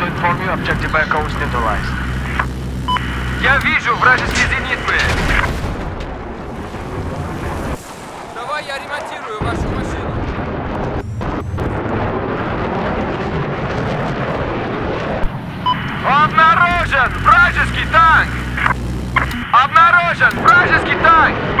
to inform you, objective echoes neutralized. Я вижу вражеские зенитки. Давай я ремонтирую вашу машину. Обнаружен вражеский танк! Обнаружен вражеский танк!